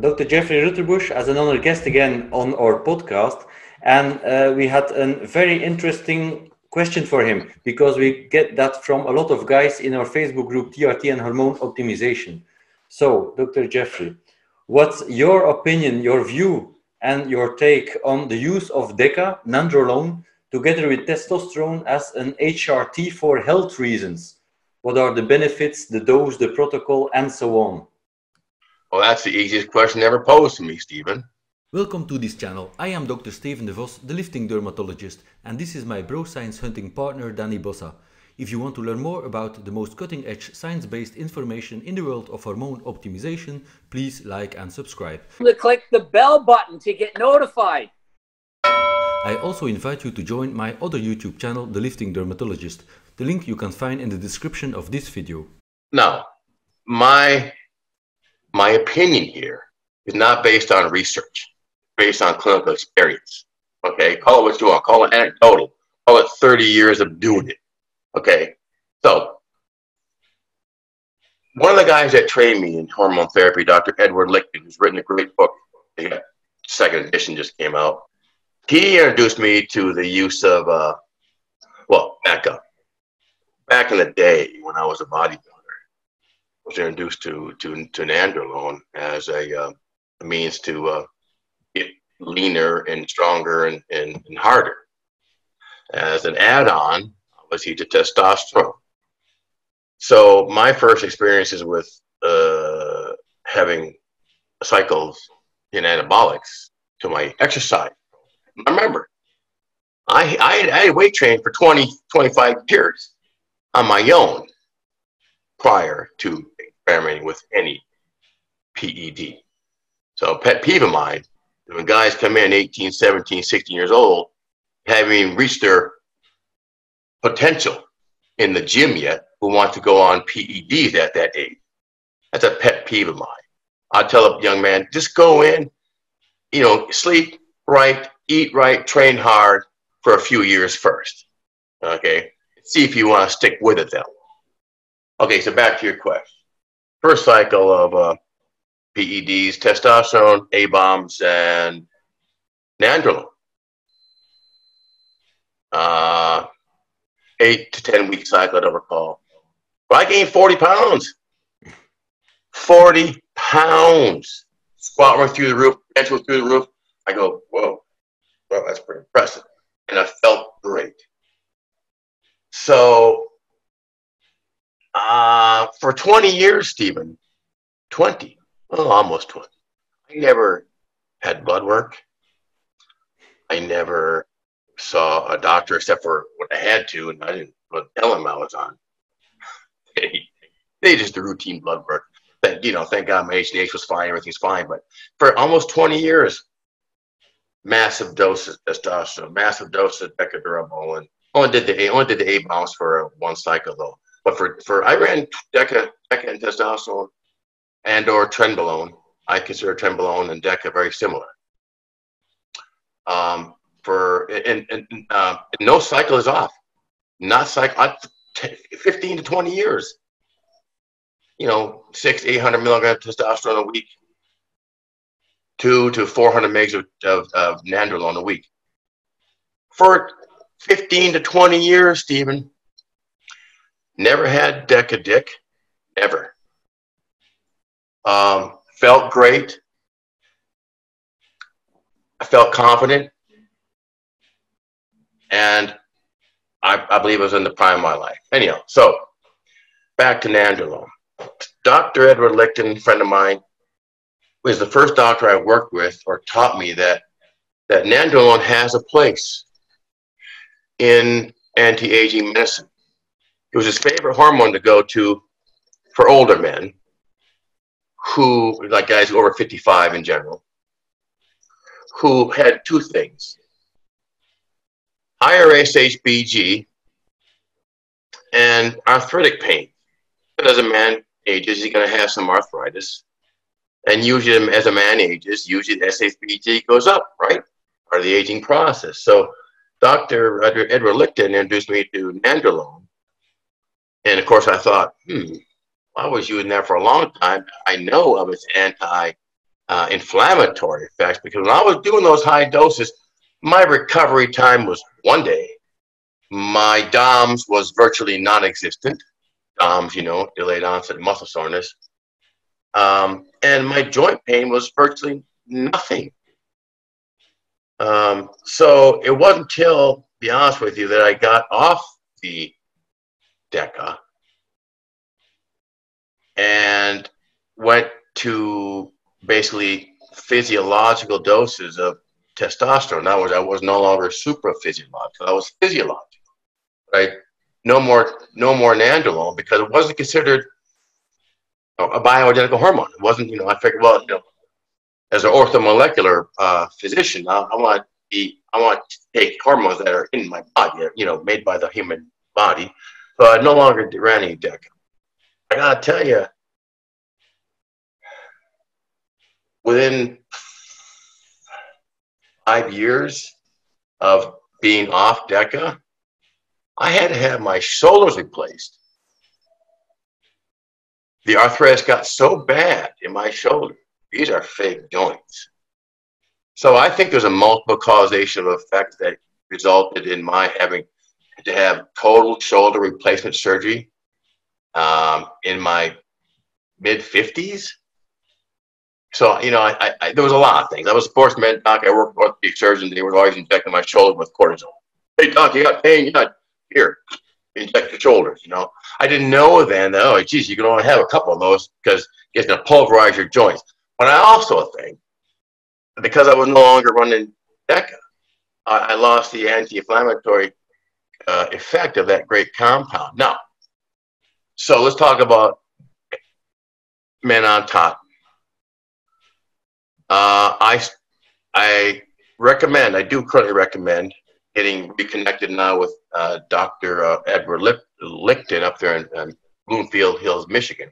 Dr. Jeffrey Ruterbusch as an honored guest again on our podcast, and we had a very interesting question for him, because we get that from a lot of guys in our Facebook group, TRT and Hormone Optimization. So, Dr. Jeffrey, what's your opinion, your view, and your take on the use of DECA, nandrolone, together with testosterone as an HRT for health reasons? What are the benefits, the dose, the protocol, and so on? Well, that's the easiest question ever posed to me, Steven. Welcome to this channel. I am Dr. Steven DeVos, the lifting dermatologist, and this is my bro science hunting partner, Danny Bossa. If you want to learn more about the most cutting-edge science-based information in the world of hormone optimization, please like and subscribe. Click the bell button to get notified. I also invite you to join my other YouTube channel, The Lifting Dermatologist. The link you can find in the description of this video. Now, my opinion here is not based on research, based on clinical experience. Okay, call it what you want, call it anecdotal, call it 30 years of doing it. Okay, so one of the guys that trained me in hormone therapy, Dr. Edward Lichten, who's written a great book, the second edition just came out. He introduced me to the use of, well, DECA. Back in the day when I was a bodybuilder, I was introduced to nandrolone as a means to get leaner and stronger and harder. As an add-on, obviously, to testosterone. So my first experiences with having cycles in anabolics to my exercise. I remember, I had weight trained for 25 years on my own prior to experimenting with any PED. So pet peeve of mine, when guys come in 18, 17, 16 years old, haven't even reached their potential in the gym yet, who want to go on PEDs at that age. That's a pet peeve of mine. I tell a young man, just go in, you know, sleep right, eat right, train hard for a few years first. Okay? See if you want to stick with it that long. Okay, so back to your question. First cycle of PEDs, testosterone, A-bombs, and nandrolone. 8 to 10 week cycle, I don't recall. But I gained 40 pounds. 40 pounds. Squat went through the roof, bench went through the roof. I go, whoa, well, that's pretty impressive. And I felt great. So for 20 years, Stephen, 20, well, almost 20, I never had blood work. I never saw a doctor except for what I had to, and I didn't tell him I was on. They just did routine blood work. That, you know, thank God my HDH was fine, everything's fine. But for almost 20 years, massive doses of testosterone, massive doses of Deca-Durabolin. Only did the A-bombs for one cycle though. But for I ran Deca and testosterone and or Trenbolone. I consider Trenbolone and Deca very similar. No cycle is off. Not cycle. 15 to 20 years. You know, 600 to 800 milligrams of testosterone a week. 200 to 400 megs of nandrolone a week. For 15 to 20 years, Stephen. Never had Deca-Dic, ever. Felt great. I felt confident. And I believe I was in the prime of my life. Anyhow, so back to nandrolone. Dr. Edward Lichten, a friend of mine, was the first doctor I worked with or taught me that nandrolone has a place in anti-aging medicine. It was his favorite hormone to go to for older men, who, like guys over 55 in general, who had two things. Higher SHBG and arthritic pain. As a man ages, he's going to have some arthritis. And usually as a man ages, usually the SHBG goes up, right? Or the aging process. So Dr. Edward Lichten introduced me to nandrolone. And of course I thought, I was using that for a long time. I know of its anti inflammatory effects, because when I was doing those high doses, my recovery time was 1 day. My DOMS was virtually non-existent. DOMS, you know, delayed onset muscle soreness. And my joint pain was virtually nothing. So it wasn't until, to be honest with you, that I got off the DECA and went to basically physiological doses of testosterone. In other words, I was no longer super physiological. I was physiological, right? No more nandrolone, because it wasn't considered a bioidentical hormone. It wasn't, you know, I figured, well, you know, as an orthomolecular physician, I want to take hormones that are in my body, you know, made by the human body. So I no longer ran any DECA. I gotta tell you, within 5 years of being off DECA, I had to have my shoulders replaced. The arthritis got so bad in my shoulder. These are fake joints. So I think there's a multiple causation of effect that resulted in my having to have total shoulder replacement surgery in my mid-50s. So, you know, I there was a lot of things. I was a sports med doc. I worked with orthopedic surgeons. They were always injecting my shoulder with cortisone. Hey, doc, you got pain? You're not here. Inject your shoulders, you know. I didn't know then that, oh, geez, you can only have a couple of those because it's going to pulverize your joints. But I also think, because I was no longer running DECA, I lost the anti-inflammatory effect of that great compound. Now, so let's talk about men on top. I recommend, I do currently recommend getting reconnected now with Dr. Edward Lichten up there in Bloomfield Hills, Michigan.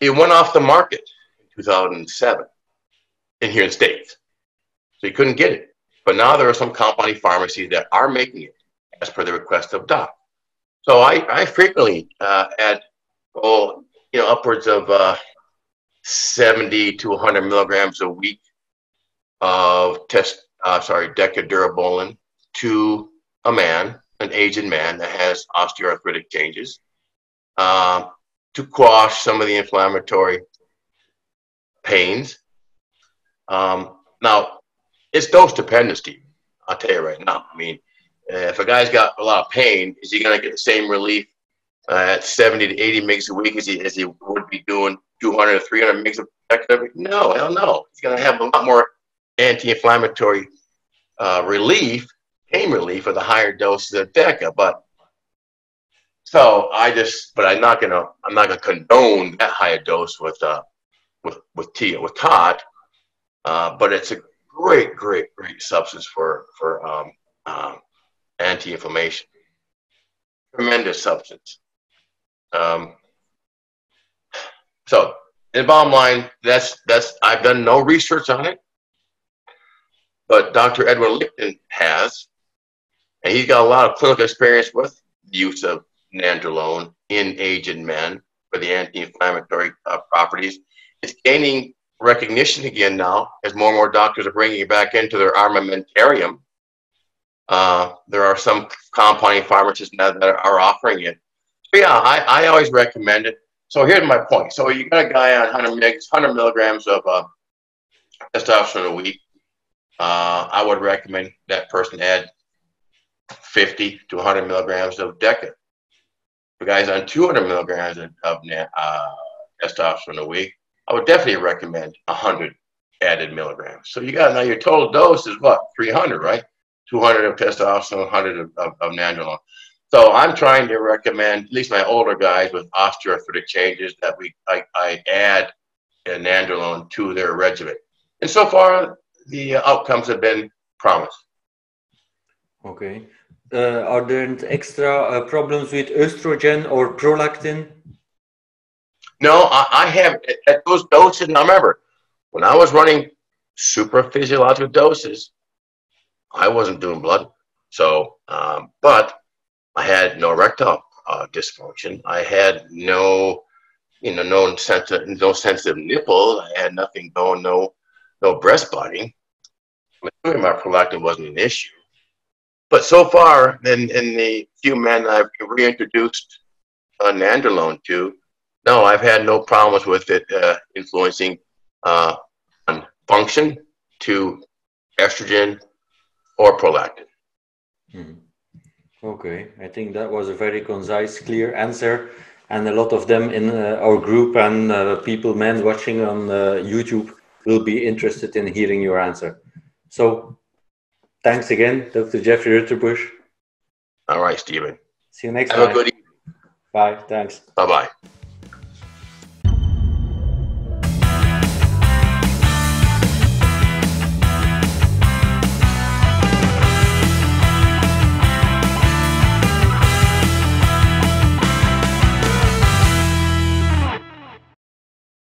It went off the market in 2007 in here in the States. So you couldn't get it. But now there are some compounding pharmacies that are making it as per the request of doc. So I frequently add, oh, you know, upwards of 70 to 100 milligrams a week of Deca-Durabolin to a man, an aged man that has osteoarthritic changes, to quash some of the inflammatory pains. Now, it's dose dependent, Steve. I'll tell you right now. I mean, if a guy's got a lot of pain, is he going to get the same relief at 70 to 80 mgs a week as he would be doing 200 to 300 mgs a week? No, hell no. He's going to have a lot more anti-inflammatory relief, pain relief, at the higher doses of DECA. But so I'm not gonna condone that higher dose with tea with TOT, but it's a great substance for anti-inflammation. Tremendous substance. So in the bottom line, that's I've done no research on it, but Dr. Edward Lichten has, and he's got a lot of clinical experience with the use of nandrolone in aged men for the anti-inflammatory properties. It's gaining recognition again now as more and more doctors are bringing it back into their armamentarium. There are some compounding pharmacists now that are offering it. But yeah, I always recommend it. So here's my point. So you got a guy on 100 milligrams of testosterone a week. I would recommend that person add 50 to 100 milligrams of DECA. The guy's on 200 milligrams of testosterone a week, I would definitely recommend 100 added milligrams. So you got, now your total dose is what, 300, right? 200 of testosterone, 100 of nandrolone. So I'm trying to recommend, at least my older guys with osteoarthritic changes, that I add nandrolone to their regimen. And so far, the outcomes have been promised. Okay. Are there extra problems with estrogen or prolactin? No, I have, at those doses, now remember, when I was running super physiological doses, I wasn't doing blood. So, but I had no erectile dysfunction. I had no no sensitive nipple. I had nothing bone, no breast budding. My prolactin wasn't an issue. But so far, in the few men I've reintroduced nandrolone to, no, I've had no problems with it influencing on function to estrogen or prolactin. Hmm. Okay, I think that was a very concise, clear answer. And a lot of them in our group and people, men watching on YouTube will be interested in hearing your answer. So thanks again, Dr. Jeffrey Ruterbusch. All right, Steven. See you next time. Have a good evening. Bye, thanks. Bye-bye.